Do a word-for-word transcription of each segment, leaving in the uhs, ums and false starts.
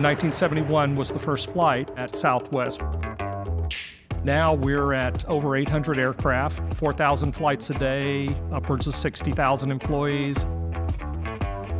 nineteen seventy-one was the first flight at Southwest. Now we're at over eight hundred aircraft, four thousand flights a day, upwards of sixty thousand employees.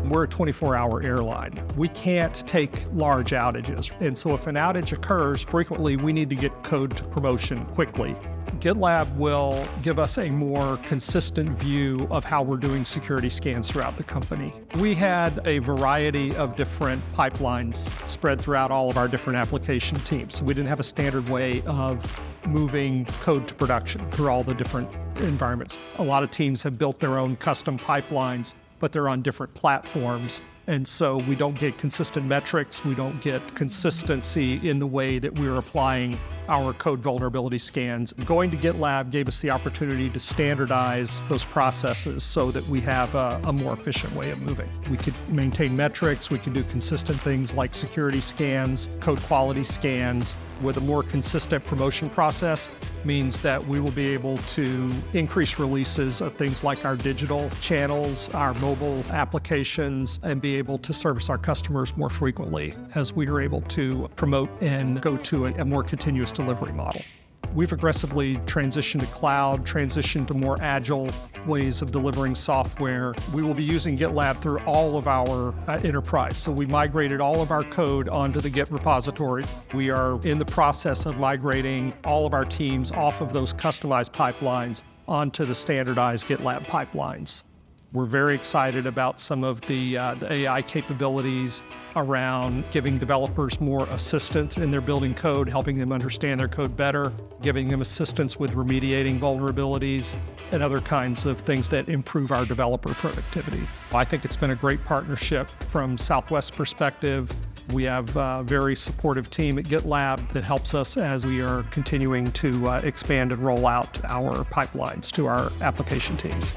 We're a twenty-four hour airline. We can't take large outages. And so if an outage occurs, frequently we need to get code to promotion quickly. GitLab will give us a more consistent view of how we're doing security scans throughout the company. We had a variety of different pipelines spread throughout all of our different application teams. We didn't have a standard way of moving code to production through all the different environments. A lot of teams have built their own custom pipelines, but they're on different platforms. And so we don't get consistent metrics, we don't get consistency in the way that we're applying our code vulnerability scans. Going to GitLab gave us the opportunity to standardize those processes so that we have a, a more efficient way of moving. We could maintain metrics, we can do consistent things like security scans, code quality scans. With a more consistent promotion process means that we will be able to increase releases of things like our digital channels, our mobile applications, and be able to service our customers more frequently as we are able to promote and go to a, a more continuous delivery model. We've aggressively transitioned to cloud, transitioned to more agile ways of delivering software. We will be using GitLab through all of our uh, enterprise. So we migrated all of our code onto the Git repository. We are in the process of migrating all of our teams off of those customized pipelines onto the standardized GitLab pipelines. We're very excited about some of the, uh, the A I capabilities around giving developers more assistance in their building code, helping them understand their code better, giving them assistance with remediating vulnerabilities and other kinds of things that improve our developer productivity. I think it's been a great partnership from Southwest's perspective. We have a very supportive team at GitLab that helps us as we are continuing to uh, expand and roll out our pipelines to our application teams.